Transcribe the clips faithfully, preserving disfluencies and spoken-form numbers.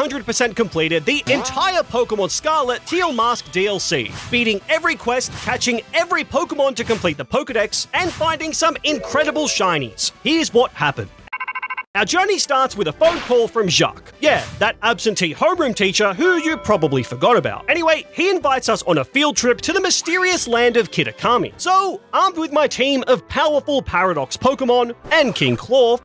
one hundred percent completed the entire Pokemon Scarlet Teal Mask D L C, beating every quest, catching every Pokemon to complete the Pokedex, and finding some incredible shinies. Here's what happened. Our journey starts with a phone call from Jacques. Yeah, that absentee homeroom teacher who you probably forgot about. Anyway, he invites us on a field trip to the mysterious land of Kitakami. So, armed with my team of powerful Paradox Pokemon and King Claw,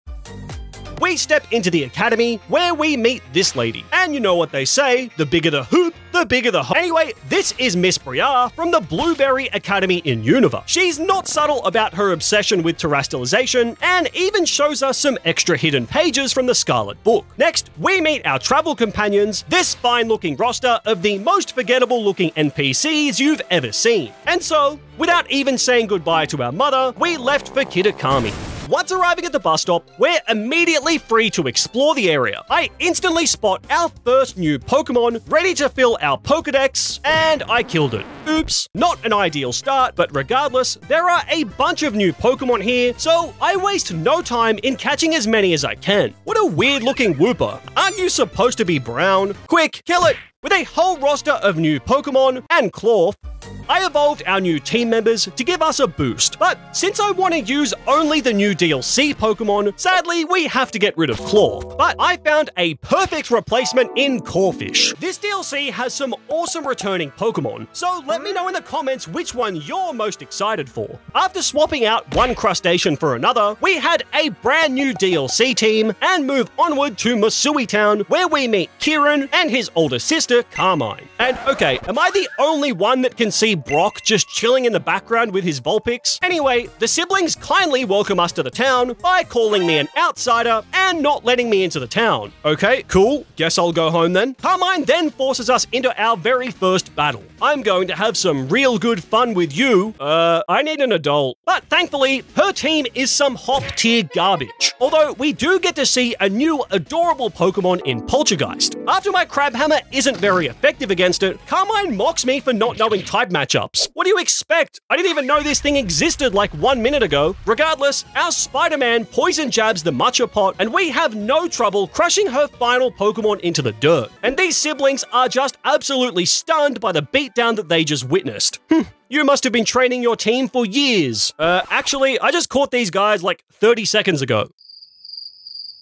we step into the academy where we meet this lady. And you know what they say, the bigger the hoop, the bigger the ho- Anyway, this is Miss Briar from the Blueberry Academy in Unova. She's not subtle about her obsession with terrestrialization and even shows us some extra hidden pages from the Scarlet Book. Next, we meet our travel companions, this fine-looking roster of the most forgettable-looking N P Cs you've ever seen. And so, without even saying goodbye to our mother, we left for Kitakami. Once arriving at the bus stop, we're immediately free to explore the area. I instantly spot our first new Pokemon, ready to fill our Pokedex, and I killed it. Oops. Not an ideal start, but regardless, there are a bunch of new Pokemon here, so I waste no time in catching as many as I can. What a weird-looking Wooper. Aren't you supposed to be brown? Quick, kill it! With a whole roster of new Pokemon and Claw, I evolved our new team members to give us a boost, but since I want to use only the new D L C Pokemon, sadly we have to get rid of Clawth. But I found a perfect replacement in Corphish. This D L C has some awesome returning Pokemon, so let me know in the comments which one you're most excited for. After swapping out one crustacean for another, we had a brand new D L C team and move onward to Masui Town, where we meet Kieran and his older sister Carmine. And okay, am I the only one that can see Brock just chilling in the background with his Vulpix? Anyway, the siblings kindly welcome us to the town by calling me an outsider and not letting me into the town. Okay, cool, guess I'll go home then. Carmine then forces us into our very first battle. I'm going to have some real good fun with you. Uh, I need an adult. But thankfully, her team is some hop-tier garbage. Although we do get to see a new adorable Pokemon in Poltergeist. After my Crabhammer isn't very effective against it, Carmine mocks me for not knowing type matchups. What do you expect? I didn't even know this thing existed like one minute ago. Regardless, our Spider-Man poison jabs the Matcha Pot, and we have no trouble crushing her final Pokemon into the dirt. And these siblings are just absolutely stunned by the beatdown that they just witnessed. Hm. You must have been training your team for years. Uh, actually, I just caught these guys like thirty seconds ago.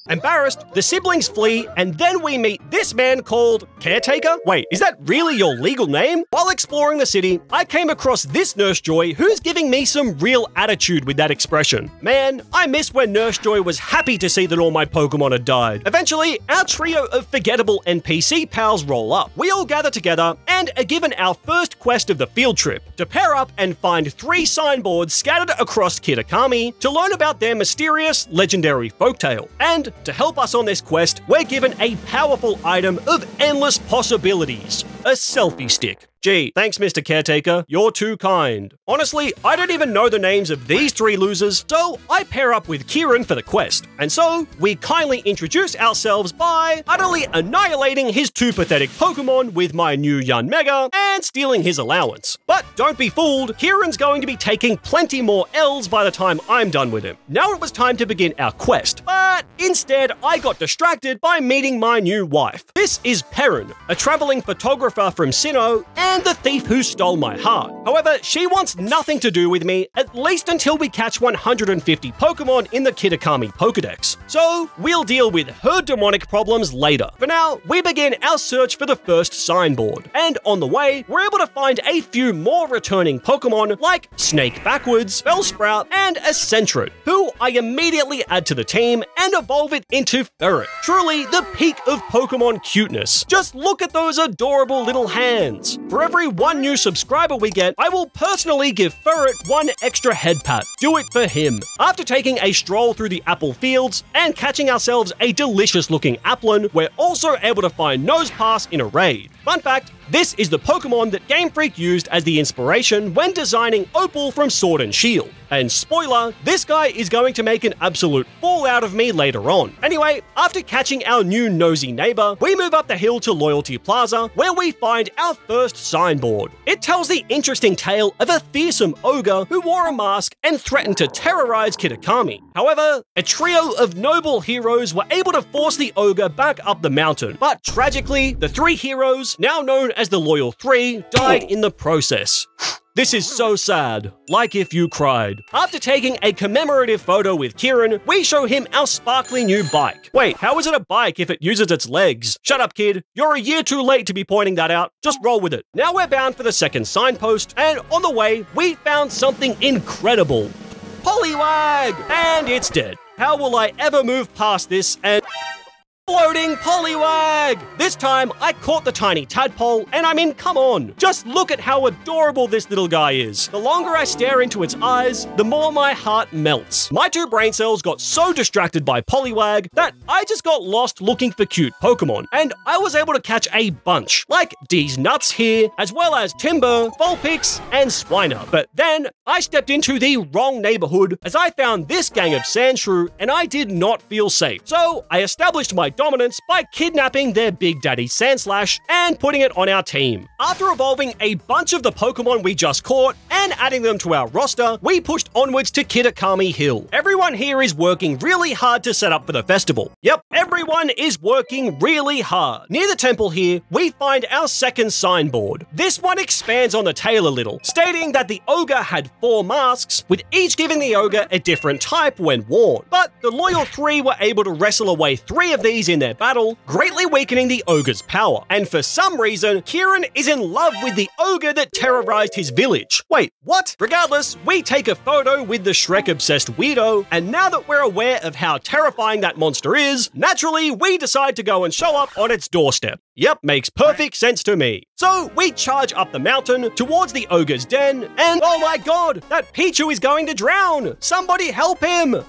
Embarrassed, the siblings flee, and then we meet this man called Caretaker? Wait, is that really your legal name? While exploring the city, I came across this Nurse Joy who's giving me some real attitude with that expression. Man, I miss when Nurse Joy was happy to see that all my Pokemon had died. Eventually, our trio of forgettable N P C pals roll up. We all gather together and are given our first quest of the field trip, to pair up and find three signboards scattered across Kitakami to learn about their mysterious, legendary folktale. And to help us on this quest, we're given a powerful item of endless possibilities, a selfie stick. Gee, thanks Mister Caretaker, you're too kind. Honestly, I don't even know the names of these three losers, so I pair up with Kieran for the quest. And so, we kindly introduce ourselves by utterly annihilating his two pathetic Pokemon with my new Yun Mega and stealing his allowance. But don't be fooled, Kieran's going to be taking plenty more L's by the time I'm done with him. Now it was time to begin our quest, but instead I got distracted by meeting my new wife. This is Perrin, a traveling photographer from Sinnoh and the thief who stole my heart. However, she wants nothing to do with me, at least until we catch one hundred fifty Pokemon in the Kitakami Pokedex. So we'll deal with her demonic problems later. For now, we begin our search for the first signboard. And on the way, we're able to find a few more returning Pokemon like Snake Backwards, Bellsprout, and Accentret, who I immediately add to the team and evolve it into Ferret. Truly the peak of Pokemon cuteness. Just look at those adorable little hands. For every one new subscriber we get, I will personally give Ferret one extra head pat. Do it for him. After taking a stroll through the apple fields and catching ourselves a delicious looking Applin, we're also able to find Nosepass in a raid. Fun fact, this is the Pokemon that Game Freak used as the inspiration when designing Opal from Sword and Shield. And spoiler, this guy is going to make an absolute fool out of me later on. Anyway, after catching our new nosy neighbor, we move up the hill to Loyalty Plaza, where we find our first signboard. It tells the interesting tale of a fearsome ogre who wore a mask and threatened to terrorize Kitakami. However, a trio of noble heroes were able to force the ogre back up the mountain, but tragically, the three heroes, now known as the Loyal Three, died in the process. This is so sad, like if you cried. After taking a commemorative photo with Kieran, we show him our sparkly new bike. Wait, how is it a bike if it uses its legs? Shut up, kid. You're a year too late to be pointing that out. Just roll with it. Now we're bound for the second signpost, and on the way, we found something incredible. Poliwag! And it's dead. How will I ever move past this and... Floating Poliwag! This time, I caught the tiny tadpole, and I mean, come on. Just look at how adorable this little guy is. The longer I stare into its eyes, the more my heart melts. My two brain cells got so distracted by Poliwag that I just got lost looking for cute Pokemon, and I was able to catch a bunch, like these nuts here, as well as Timber, Vulpix, and Spiner. But then, I stepped into the wrong neighborhood, as I found this gang of Sandshrew, and I did not feel safe. So, I established my dominance by kidnapping their big daddy Sandslash and putting it on our team. After evolving a bunch of the Pokemon we just caught and adding them to our roster, we pushed onwards to Kitakami Hill. Everyone here is working really hard to set up for the festival. Yep, everyone is working really hard. Near the temple here, we find our second signboard. This one expands on the tale a little, stating that the ogre had four masks, with each giving the ogre a different type when worn. But the Loyal Three were able to wrestle away three of these in their battle, greatly weakening the ogre's power. And for some reason, Kieran is in love with the ogre that terrorized his village. Wait, what? Regardless, we take a photo with the Shrek-obsessed weirdo, and now that we're aware of how terrifying that monster is, naturally, we decide to go and show up on its doorstep. Yep, makes perfect sense to me. So we charge up the mountain towards the ogre's den, and oh my god, that Pichu is going to drown! Somebody help him!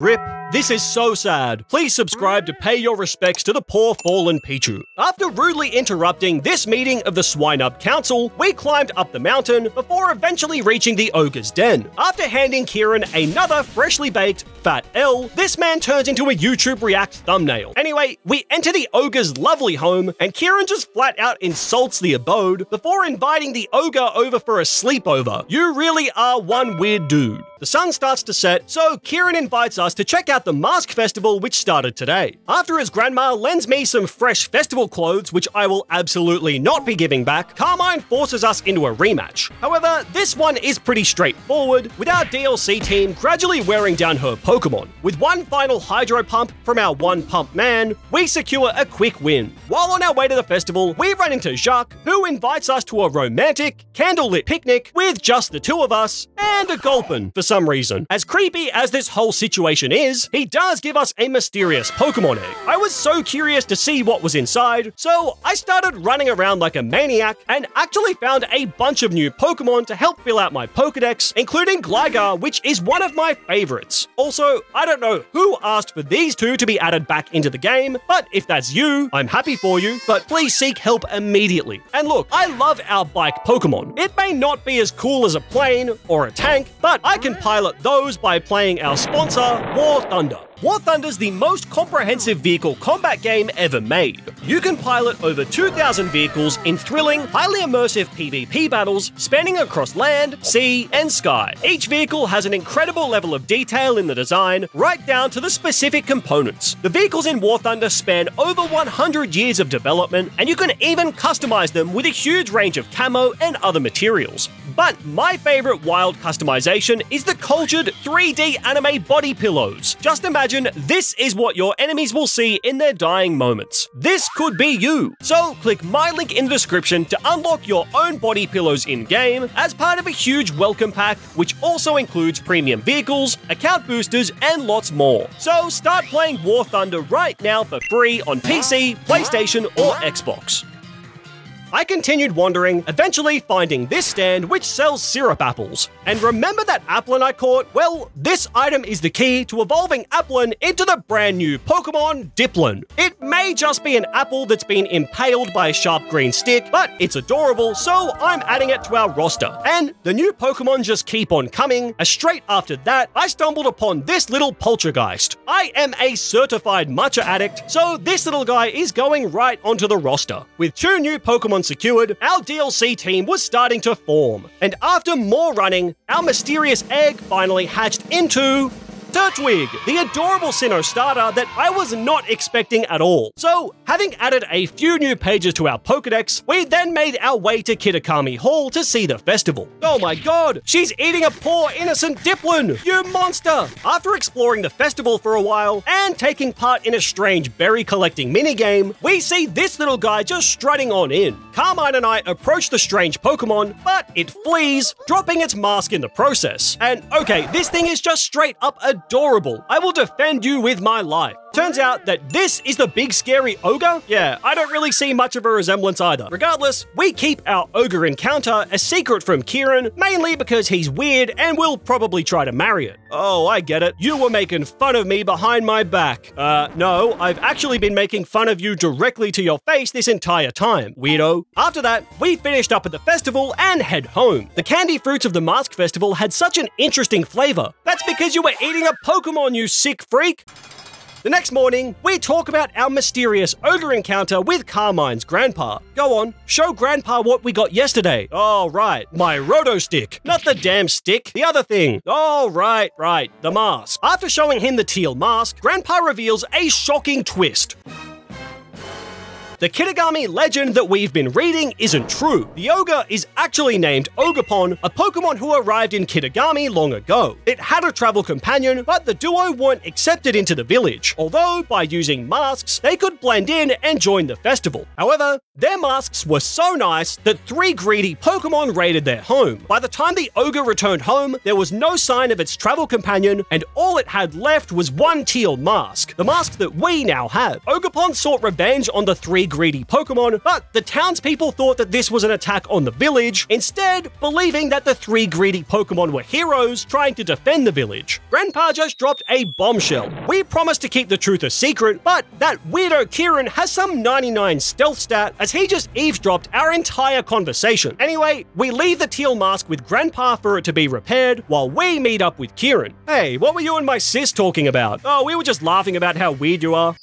RIP. This is so sad. Please subscribe to pay your respects to the poor fallen Pichu. After rudely interrupting this meeting of the Swine Up Council, we climbed up the mountain before eventually reaching the ogre's den. After handing Kieran another freshly baked fat L, this man turns into a YouTube React thumbnail. Anyway, we enter the ogre's lovely home, and Kieran just flat out insults the abode before inviting the ogre over for a sleepover. You really are one weird dude. The sun starts to set, so Kieran invites us to check out the Mask Festival, which started today. After his grandma lends me some fresh festival clothes, which I will absolutely not be giving back, Carmine forces us into a rematch. However, this one is pretty straightforward, with our D L C team gradually wearing down her Pokemon. With one final Hydro Pump from our One Pump Man, we secure a quick win. While on our way to the festival, we run into Jacques, who invites us to a romantic, candlelit picnic with just the two of us, and a gulpin for some Some reason. As creepy as this whole situation is, he does give us a mysterious Pokemon egg. I was so curious to see what was inside, so I started running around like a maniac and actually found a bunch of new Pokemon to help fill out my Pokedex, including Gligar, which is one of my favorites. Also, I don't know who asked for these two to be added back into the game, but if that's you, I'm happy for you, but please seek help immediately. And look, I love our bike Pokemon. It may not be as cool as a plane or a tank, but I can pilot those by playing our sponsor, War Thunder. War Thunder's the most comprehensive vehicle combat game ever made. You can pilot over two thousand vehicles in thrilling, highly immersive PvP battles spanning across land, sea, and sky. Each vehicle has an incredible level of detail in the design, right down to the specific components. The vehicles in War Thunder span over one hundred years of development, and you can even customize them with a huge range of camo and other materials. But my favorite wild customization is the cultured three D anime body pillows. Just imagine Imagine this is what your enemies will see in their dying moments. This could be you. So click my link in the description to unlock your own body pillows in-game as part of a huge welcome pack, which also includes premium vehicles, account boosters, and lots more. So start playing War Thunder right now for free on P C, PlayStation, or Xbox. I continued wandering, eventually finding this stand which sells syrup apples. And remember that Applin I caught? Well, this item is the key to evolving Applin into the brand new Pokemon, Dipplin. It may just be an apple that's been impaled by a sharp green stick, but it's adorable, so I'm adding it to our roster. And the new Pokemon just keep on coming, as straight after that, I stumbled upon this little Poltergeist. I am a certified matcha addict, so this little guy is going right onto the roster. With two new Pokemon secured, our D L C team was starting to form. And after more running, our mysterious egg finally hatched into Turtwig, the adorable Sinnoh starter that I was not expecting at all. So, having added a few new pages to our Pokedex, we then made our way to Kitakami Hall to see the festival. Oh my god, she's eating a poor innocent Dipplin! You monster! After exploring the festival for a while, and taking part in a strange berry collecting minigame, we see this little guy just strutting on in. Carmine and I approach the strange Pokemon, but it flees, dropping its mask in the process. And okay, this thing is just straight up adorable. I will defend you with my life. Turns out that this is the big scary ogre? Yeah, I don't really see much of a resemblance either. Regardless, we keep our ogre encounter a secret from Kieran, mainly because he's weird and will probably try to marry it. Oh, I get it. You were making fun of me behind my back. Uh, no, I've actually been making fun of you directly to your face this entire time, weirdo. After that, we finished up at the festival and head home. The candy fruits of the Mask Festival had such an interesting flavor. That's because you were eating a Pokemon, you sick freak. The next morning, we talk about our mysterious ogre encounter with Carmine's grandpa. Go on, show grandpa what we got yesterday. Oh, right, my roto stick. Not the damn stick, the other thing. Oh, right, right, the mask. After showing him the teal mask, grandpa reveals a shocking twist. The Kitakami legend that we've been reading isn't true. The ogre is actually named Ogerpon, a Pokemon who arrived in Kitakami long ago. It had a travel companion, but the duo weren't accepted into the village, although by using masks, they could blend in and join the festival. However, their masks were so nice that three greedy Pokemon raided their home. By the time the ogre returned home, there was no sign of its travel companion, and all it had left was one teal mask, the mask that we now have. Ogerpon sought revenge on the three greedy Pokemon, but the townspeople thought that this was an attack on the village, instead believing that the three greedy Pokemon were heroes trying to defend the village. Grandpa just dropped a bombshell. We promised to keep the truth a secret, but that weirdo Kieran has some ninety-nine stealth stat as he just eavesdropped our entire conversation. Anyway, we leave the teal mask with Grandpa for it to be repaired while we meet up with Kieran. Hey, what were you and my sis talking about? Oh, we were just laughing about how weird you are.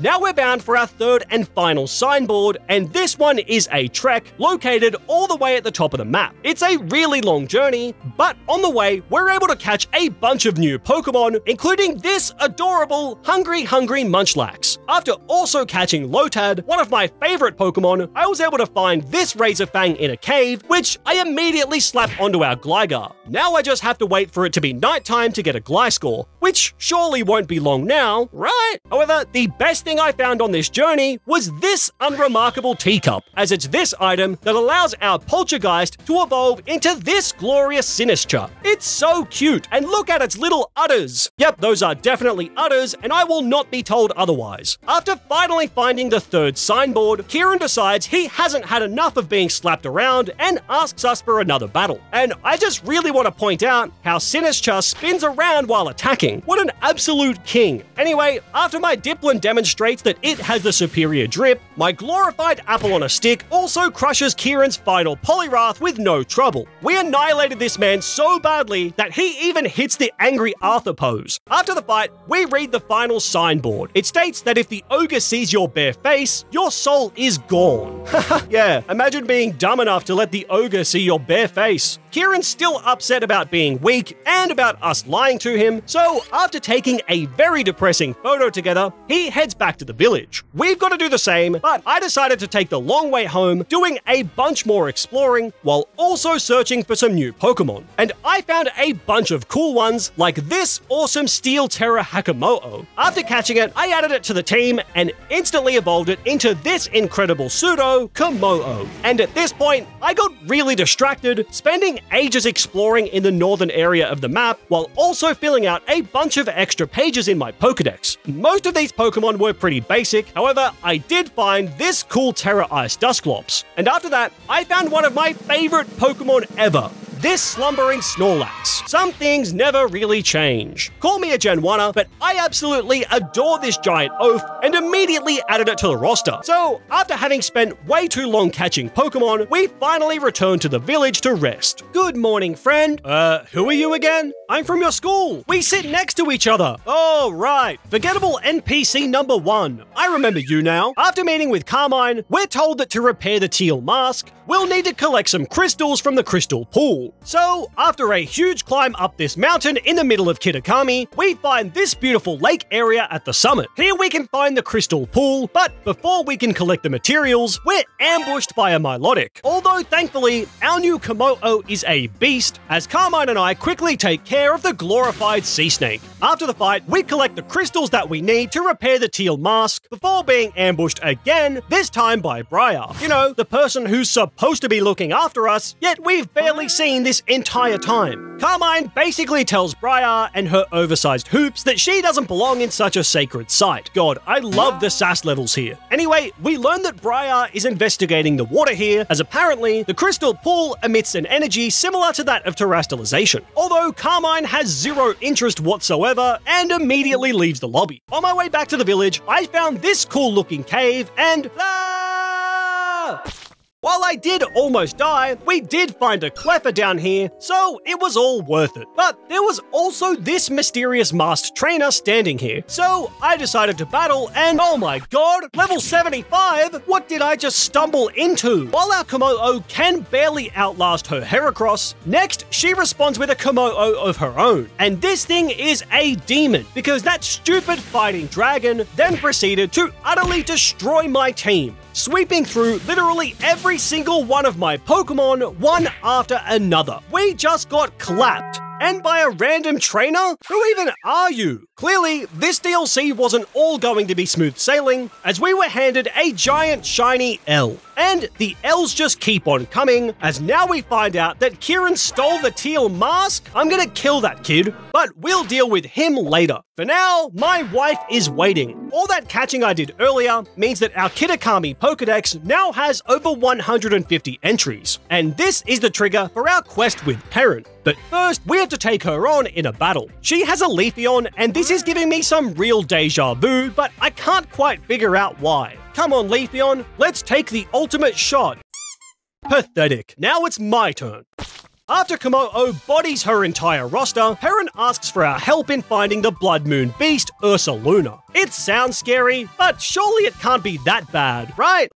Now we're bound for our third and final signboard, and this one is a trek located all the way at the top of the map. It's a really long journey, but on the way, we're able to catch a bunch of new Pokemon, including this adorable Hungry Hungry Munchlax. After also catching Lotad, one of my favorite Pokemon, I was able to find this Razor Fang in a cave, which I immediately slapped onto our Gligar. Now I just have to wait for it to be nighttime to get a Gliscor, which surely won't be long now, right? However, the best thing I found on this journey was this unremarkable teacup, as it's this item that allows our Poltergeist to evolve into this glorious Sinistra. It's so cute, and look at its little udders. Yep, those are definitely udders, and I will not be told otherwise. After finally finding the third signboard, Kieran decides he hasn't had enough of being slapped around and asks us for another battle. And I just really want to point out how Sinistra spins around while attacking. What an absolute king. Anyway, after my Dipplin demonstration demonstrates that it has the superior drip, my glorified apple on a stick also crushes Kieran's final Poliwrath with no trouble. We annihilated this man so badly that he even hits the angry Arthur pose. After the fight, we read the final signboard. It states that if the ogre sees your bare face, your soul is gone. Yeah, imagine being dumb enough to let the ogre see your bare face. Kieran's still upset about being weak and about us lying to him, so after taking a very depressing photo together, he heads back back to the village. We've got to do the same, but I decided to take the long way home, doing a bunch more exploring while also searching for some new Pokemon. And I found a bunch of cool ones like this awesome Steel Terra Hakamo-o. After catching it, I added it to the team and instantly evolved it into this incredible pseudo Kommo-o. And at this point, I got really distracted, spending ages exploring in the northern area of the map while also filling out a bunch of extra pages in my Pokedex. Most of these Pokemon were pretty basic, however, I did find this cool Terra Ice Dusclops. And after that, I found one of my favorite Pokemon ever, this slumbering Snorlax. Some things never really change. Call me a Gen one-er, but I absolutely adore this giant oaf and immediately added it to the roster. So after having spent way too long catching Pokemon, we finally returned to the village to rest. Good morning, friend. Uh, who are you again? I'm from your school. We sit next to each other. Oh, right. Forgettable N P C number one. I remember you now. After meeting with Carmine, we're told that to repair the teal mask, we'll need to collect some crystals from the crystal pool. cool. So, after a huge climb up this mountain in the middle of Kitakami, we find this beautiful lake area at the summit. Here we can find the crystal pool, but before we can collect the materials, we're ambushed by a Milotic. Although thankfully, our new Kommo-o is a beast, as Carmine and I quickly take care of the glorified sea snake. After the fight, we collect the crystals that we need to repair the Teal Mask before being ambushed again, this time by Briar. You know, the person who's supposed to be looking after us, yet we've barely seen this entire time. Carmine basically tells Briar and her oversized hoops that she doesn't belong in such a sacred site. God, I love the sass levels here. Anyway, we learn that Briar is investigating the water here, as apparently the crystal pool emits an energy similar to that of terrestrialization. Although Carmine has zero interest whatsoever and immediately leaves the lobby. On my way back to the village, I found this cool looking cave and ah! While I did almost die, we did find a Cleffa down here, so it was all worth it. But there was also this mysterious masked trainer standing here, so I decided to battle and oh my god, level seventy-five? What did I just stumble into? While our Kommo-o can barely outlast her Heracross, next she responds with a Kommo-o of her own. And this thing is a demon, because that stupid fighting dragon then proceeded to utterly destroy my team, sweeping through literally every single one of my Pokemon, one after another. We just got clapped. And by a random trainer? Who even are you? Clearly, this D L C wasn't all going to be smooth sailing, as we were handed a giant shiny L. And the L's just keep on coming, as now we find out that Kieran stole the Teal Mask. I'm gonna kill that kid, but we'll deal with him later. For now, my wife is waiting. All that catching I did earlier means that our Kitakami Pokedex now has over one hundred fifty entries. And this is the trigger for our quest with Perrin. But first, we have to take her on in a battle. She has a Leafeon, and this is giving me some real deja vu, but I can't quite figure out why. Come on, Leafeon, let's take the ultimate shot. Pathetic. Now it's my turn. After Kommo-o bodies her entire roster, Perrin asks for our help in finding the Blood Moon beast, Ursa Luna. It sounds scary, but surely it can't be that bad, right?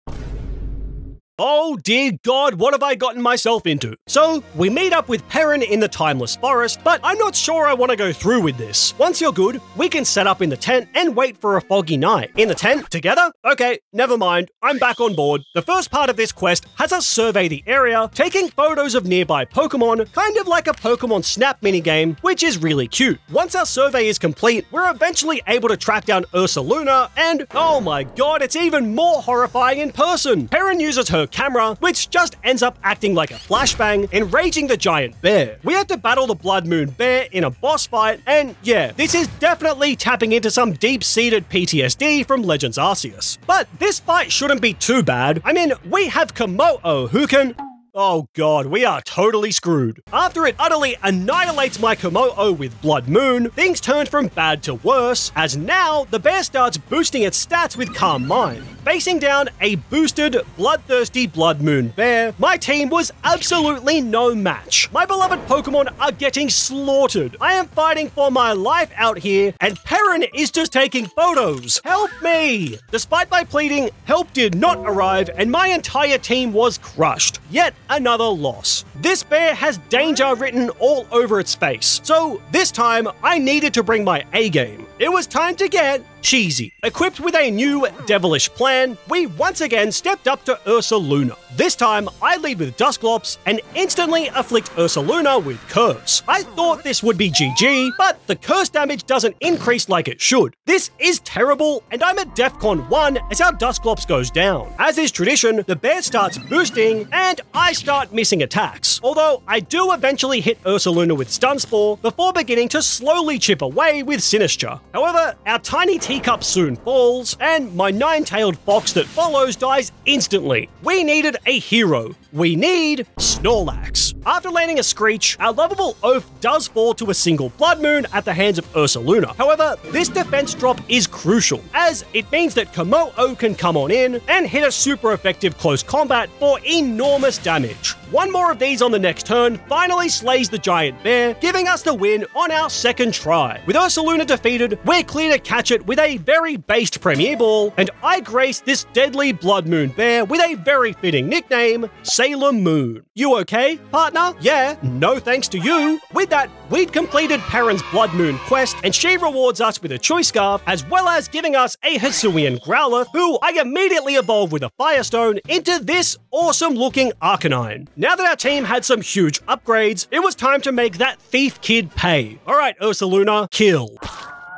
Oh dear god, what have I gotten myself into? So, we meet up with Perrin in the Timeless Forest, but I'm not sure I want to go through with this. Once you're good, we can set up in the tent and wait for a foggy night. In the tent? Together? Okay, never mind, I'm back on board. The first part of this quest has us survey the area, taking photos of nearby Pokemon, kind of like a Pokemon Snap minigame, which is really cute. Once our survey is complete, we're eventually able to track down Ursaluna, and oh my god, it's even more horrifying in person! Perrin uses her camera, which just ends up acting like a flashbang, enraging the giant bear. We have to battle the Blood Moon Bear in a boss fight, and yeah, this is definitely tapping into some deep-seated P T S D from Legends Arceus. But this fight shouldn't be too bad. I mean, we have Kommo-o who can... Oh god, we are totally screwed. After it utterly annihilates my Kommo-o with Blood Moon, things turn from bad to worse, as now the bear starts boosting its stats with Carmine. Facing down a boosted, bloodthirsty Blood Moon Bear, my team was absolutely no match. My beloved Pokemon are getting slaughtered. I am fighting for my life out here, and Perrin is just taking photos. Help me! Despite my pleading, help did not arrive, and my entire team was crushed. Yet another loss. This bear has danger written all over its face, so this time I needed to bring my A game. It was time to get cheesy. Equipped with a new devilish plan, we once again stepped up to Ursaluna. This time, I lead with Dusclops and instantly afflict Ursaluna with Curse. I thought this would be G G, but the Curse damage doesn't increase like it should. This is terrible, and I'm at DEFCON one as our Dusclops goes down. As is tradition, the bear starts boosting, and I start missing attacks. Although, I do eventually hit Ursaluna with Stun Spore before beginning to slowly chip away with Sinistra. However, our tiny team Teacup soon falls, and my nine-tailed fox that follows dies instantly. We needed a hero. We need Snorlax. After landing a Screech, our lovable oaf does fall to a single Blood Moon at the hands of Ursaluna. However, this defense drop is crucial, as it means that Kommo-o can come on in and hit a super effective close combat for enormous damage. One more of these on the next turn finally slays the giant bear, giving us the win on our second try. With Ursaluna defeated, we're clear to catch it with a very based Premier Ball, and I grace this deadly Blood Moon Bear with a very fitting nickname, Sailor Moon. You okay, partner? Yeah, no thanks to you. With that, we'd completed Perrin's Blood Moon quest, and she rewards us with a Choice Scarf, as well as giving us a Hisuian Growlithe, who I immediately evolved with a Firestone into this awesome-looking Arcanine. Now that our team had some huge upgrades, it was time to make that thief kid pay. All right, Ursaluna, kill.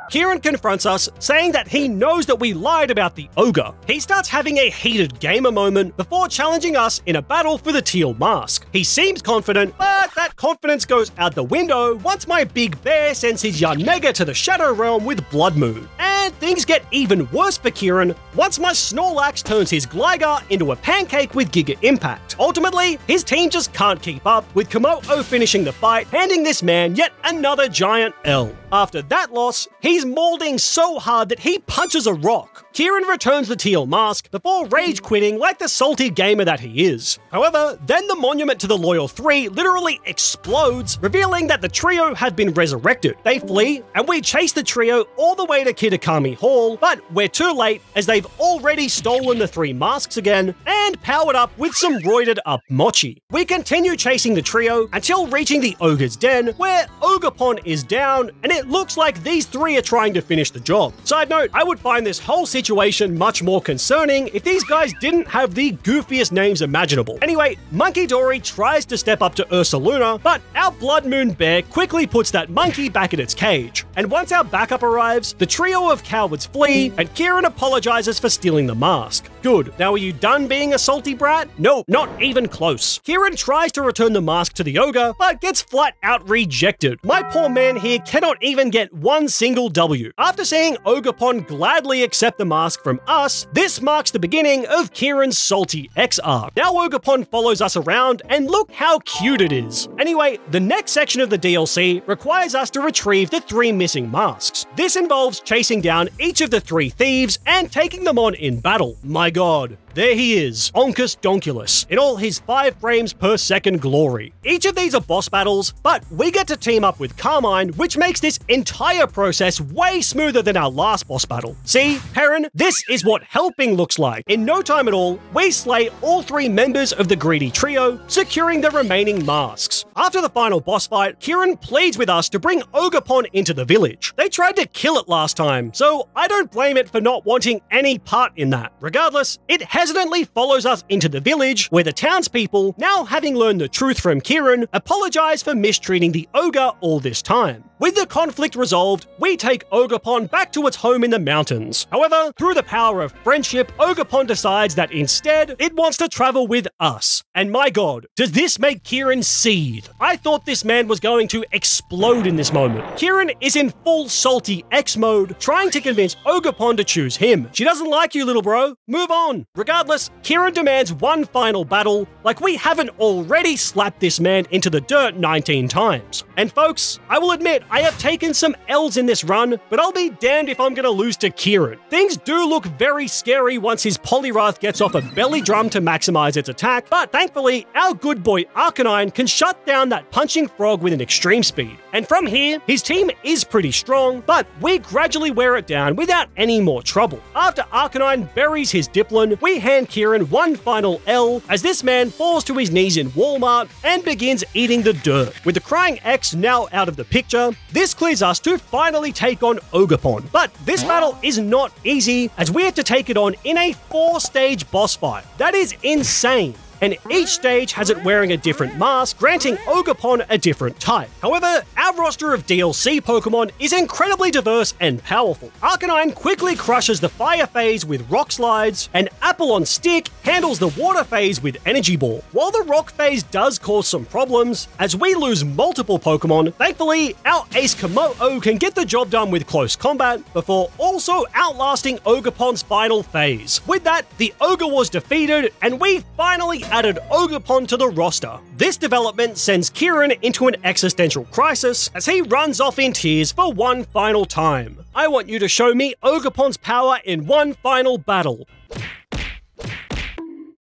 Kieran confronts us, saying that he knows that we lied about the ogre. He starts having a heated gamer moment before challenging us in a battle for the Teal Mask. He seems confident, but that confidence goes out the window once my big bear sends his Yanmega to the Shadow Realm with Blood Moon. And things get even worse for Kieran once my Snorlax turns his Gligar into a pancake with Giga Impact. Ultimately, his team just can't keep up, with Kommo-o finishing the fight, handing this man yet another giant L. After that loss, he's mauling so hard that he punches a rock. Kieran returns the Teal Mask before rage quitting like the salty gamer that he is. However, then the monument to the Loyal Three literally explodes, revealing that the trio had been resurrected. They flee, and we chase the trio all the way to Kitakami Hall, but we're too late as they've already stolen the three masks again and powered up with some roided up Mochi. We continue chasing the trio until reaching the ogre's den, where Ogerpon is down, and it It looks like these three are trying to finish the job. Side note, I would find this whole situation much more concerning if these guys didn't have the goofiest names imaginable. Anyway, Monkey Dory tries to step up to Ursaluna, but our Blood Moon Bear quickly puts that monkey back in its cage. And once our backup arrives, the trio of cowards flee, and Kieran apologizes for stealing the mask. Good. Now are you done being a salty brat? Nope, not even close. Kieran tries to return the mask to the ogre, but gets flat out rejected. My poor man here cannot even get one single W. After seeing Ogerpon gladly accept the mask from us, this marks the beginning of Kieran's salty X R. Now Ogerpon follows us around, and look how cute it is. Anyway, the next section of the D L C requires us to retrieve the three missing masks. This involves chasing down each of the three thieves and taking them on in battle. My My God. There he is, Onkus Donkulus, in all his five frames per second glory. Each of these are boss battles, but we get to team up with Carmine, which makes this entire process way smoother than our last boss battle. See, Perrin, this is what helping looks like. In no time at all, we slay all three members of the greedy trio, securing the remaining masks. After the final boss fight, Kieran pleads with us to bring Ogerpon into the village. They tried to kill it last time, so I don't blame it for not wanting any part in that. Regardless, it has hesitantly follows us into the village, where the townspeople, now having learned the truth from Kieran, apologize for mistreating the ogre all this time. With the conflict resolved, we take Ogerpon back to its home in the mountains. However, through the power of friendship, Ogerpon decides that instead, it wants to travel with us. And my God, does this make Kieran seethe? I thought this man was going to explode in this moment. Kieran is in full salty X mode, trying to convince Ogerpon to choose him. She doesn't like you, little bro. Move on. Regardless, Kieran demands one final battle, like we haven't already slapped this man into the dirt nineteen times. And folks, I will admit, I have taken some L's in this run, but I'll be damned if I'm gonna lose to Kieran. Things do look very scary once his Poliwrath gets off a belly drum to maximize its attack, but thankfully, our good boy Arcanine can shut down that punching frog with an extreme speed. And from here, his team is pretty strong, but we gradually wear it down without any more trouble. After Arcanine buries his Dipplin, we hand Kieran one final L as this man falls to his knees in Walmart and begins eating the dirt. With the crying X now out of the picture, this clears us to finally take on Ogerpon. But this battle is not easy, as we have to take it on in a four-stage boss fight. That is insane. And each stage has it wearing a different mask, granting Ogerpon a different type. However, our roster of D L C Pokemon is incredibly diverse and powerful. Arcanine quickly crushes the fire phase with rock slides, and Apple on Stick handles the water phase with energy ball. While the rock phase does cause some problems, as we lose multiple Pokemon, thankfully, our ace Kommo-o can get the job done with close combat, before also outlasting Ogerpon's final phase. With that, the ogre was defeated, and we finally added Ogerpon to the roster. This development sends Kieran into an existential crisis as he runs off in tears for one final time. I want you to show me Ogerpon's power in one final battle.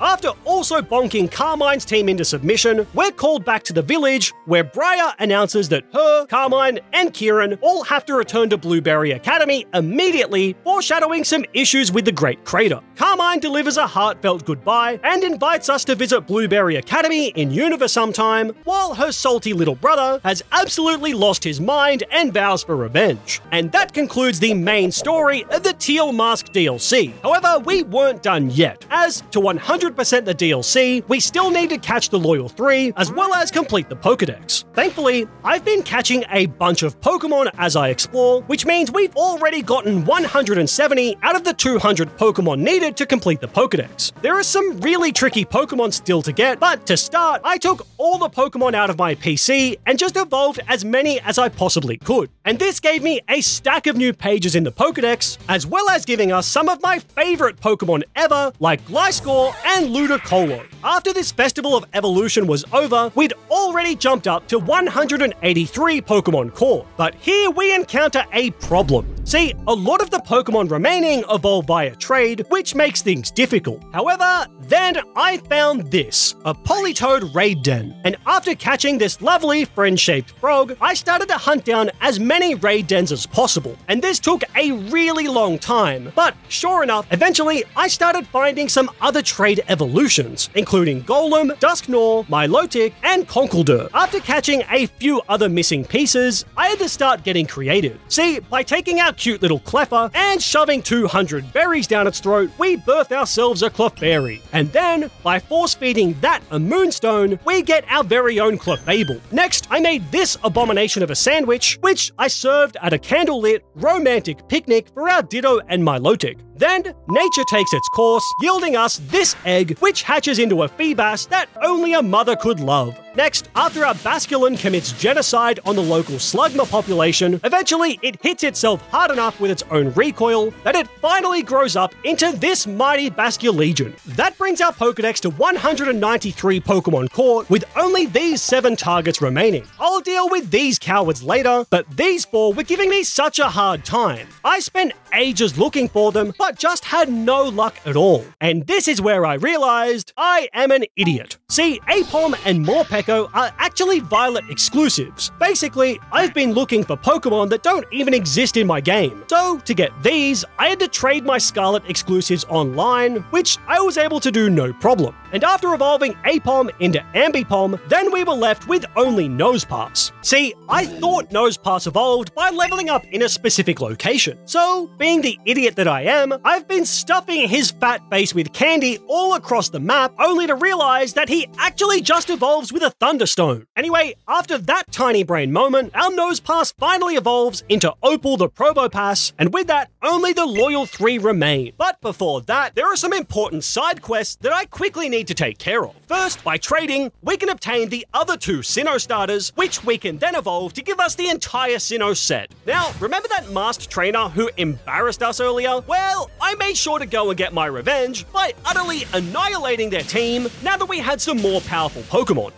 After also bonking Carmine's team into submission, we're called back to the village, where Briar announces that her, Carmine, and Kieran all have to return to Blueberry Academy immediately, foreshadowing some issues with the Great Crater. Carmine delivers a heartfelt goodbye and invites us to visit Blueberry Academy in Unova sometime, while her salty little brother has absolutely lost his mind and vows for revenge. And that concludes the main story of the Teal Mask D L C. However, we weren't done yet, as to one hundred percent the D L C, we still need to catch the Loyal Three, as well as complete the Pokedex. Thankfully, I've been catching a bunch of Pokemon as I explore, which means we've already gotten one hundred seventy out of the two hundred Pokemon needed to complete the Pokedex. There are some really tricky Pokemon still to get, but to start, I took all the Pokemon out of my P C and just evolved as many as I possibly could. And this gave me a stack of new pages in the Pokedex, as well as giving us some of my favorite Pokemon ever, like Gliscor and Ludicolo. After this Festival of Evolution was over, we'd already jumped up to one hundred eighty-three Pokemon core. But here we encounter a problem. See, a lot of the Pokemon remaining evolve via trade, which makes things difficult. However, then I found this, a Politoed raid den. And after catching this lovely friend-shaped frog, I started to hunt down as many raid dens as possible. And this took a really long time. But sure enough, eventually I started finding some other trade evolutions, including Golem, Dusknoir, Milotic, and Conkeldurr. After catching a few other missing pieces, I had to start getting creative. See, by taking out cute little Cleffa and shoving two hundred berries down its throat, we birth ourselves a Clefairy. And then, by force feeding that a moonstone, we get our very own Clefable. Next, I made this abomination of a sandwich, which I served at a candlelit, romantic picnic for our Ditto and Milotic. Then, nature takes its course, yielding us this egg, which hatches into a Feebas that only a mother could love. Next, after our Basculin commits genocide on the local Slugma population, eventually it hits itself hard enough with its own recoil that it finally grows up into this mighty Basculegion. That brings our Pokedex to one hundred ninety-three Pokemon core, with only these seven targets remaining. I'll deal with these cowards later, but these four were giving me such a hard time. I spent ages looking for them, but just had no luck at all. And this is where I realized I am an idiot. See, Apom and Morpek are actually Violet exclusives. Basically, I've been looking for Pokemon that don't even exist in my game. So, to get these, I had to trade my Scarlet exclusives online, which I was able to do no problem. And after evolving Apom into Ambipom, then we were left with only Nosepass. See, I thought Nosepass evolved by leveling up in a specific location. So, being the idiot that I am, I've been stuffing his fat face with candy all across the map, only to realize that he actually just evolves with a Thunderstone. Anyway, after that tiny brain moment, our Nosepass finally evolves into Opal the Probopass, and with that, only the Loyal Three remain. But before that, there are some important side quests that I quickly need to take care of. First, by trading, we can obtain the other two Sinnoh starters, which we can then evolve to give us the entire Sinnoh set. Now, remember that masked trainer who embarrassed us earlier? Well, I made sure to go and get my revenge by utterly annihilating their team now that we had some more powerful Pokemon.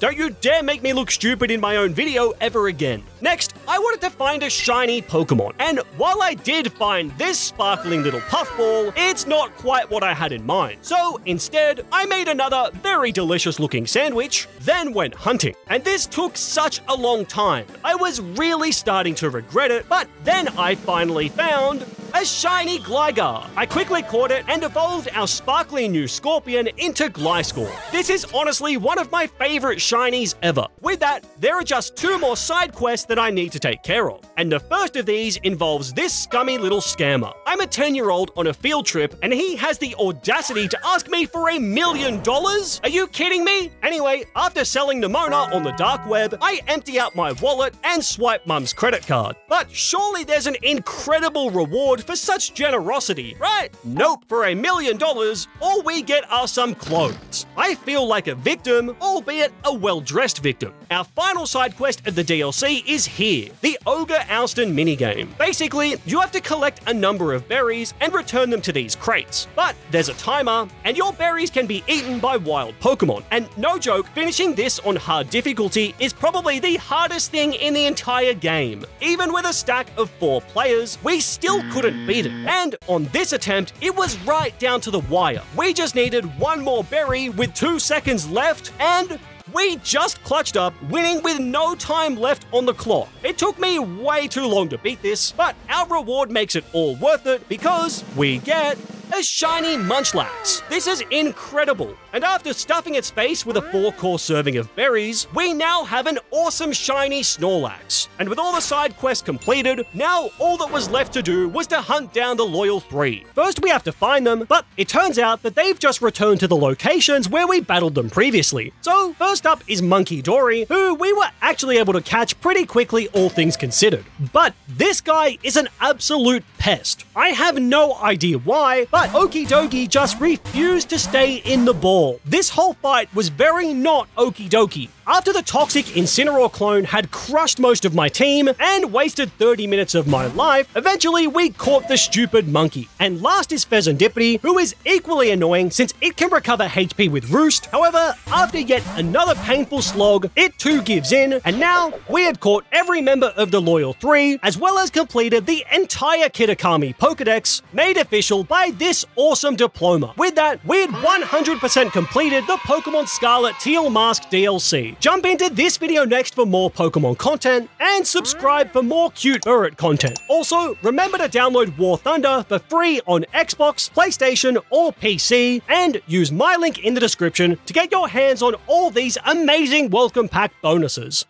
Don't you dare make me look stupid in my own video ever again. Next, I wanted to find a shiny Pokemon, and while I did find this sparkling little puffball, it's not quite what I had in mind. So instead, I made another very delicious looking sandwich, then went hunting. And this took such a long time. I was really starting to regret it, but then I finally found a shiny Gligar. I quickly caught it and evolved our sparkly new Scorpion into Gliscor. This is honestly one of my favorite shinies ever. With that, there are just two more side quests that I need to take care of. And the first of these involves this scummy little scammer. I'm a ten-year-old on a field trip, and he has the audacity to ask me for a million dollars? Are you kidding me? Anyway, after selling Nimona on the dark web, I empty out my wallet and swipe Mum's credit card. But surely there's an incredible reward for such generosity, right? Nope. For a million dollars, all we get are some clothes. I feel like a victim, albeit a well-dressed victim. Our final side quest of the D L C is here, the Ogre Oustin minigame. Basically, you have to collect a number of of berries and return them to these crates. But there's a timer, and your berries can be eaten by wild Pokemon. And no joke, finishing this on hard difficulty is probably the hardest thing in the entire game. Even with a stack of four players, we still couldn't beat it. And on this attempt, it was right down to the wire. We just needed one more berry with two seconds left, and we just clutched up, winning with no time left on the clock. It took me way too long to beat this, but our reward makes it all worth it because we get a shiny Munchlax. This is incredible. And after stuffing its face with a four-course serving of berries, we now have an awesome shiny Snorlax. And with all the side quests completed, now all that was left to do was to hunt down the Loyal Three. First, we have to find them, but it turns out that they've just returned to the locations where we battled them previously. So first up is Monkey Dory, who we were actually able to catch pretty quickly, all things considered. But this guy is an absolute pest. I have no idea why, but Okie Dokie just refused to stay in the ball. This whole fight was very not Okie Dokie. After the toxic Incineroar clone had crushed most of my team and wasted thirty minutes of my life, eventually we caught the stupid monkey. And last is Pheasantipity, who is equally annoying since it can recover H P with Roost. However, after yet another painful slog, it too gives in, and now we had caught every member of the Loyal Three, as well as completed the entire Kitakami Pokedex, made official by this awesome diploma. With that, we had one hundred percent completed the Pokemon Scarlet Teal Mask D L C. Jump into this video next for more Pokemon content, and subscribe for more cute Urrit content. Also, remember to download War Thunder for free on Xbox, PlayStation, or P C, and use my link in the description to get your hands on all these amazing welcome pack bonuses.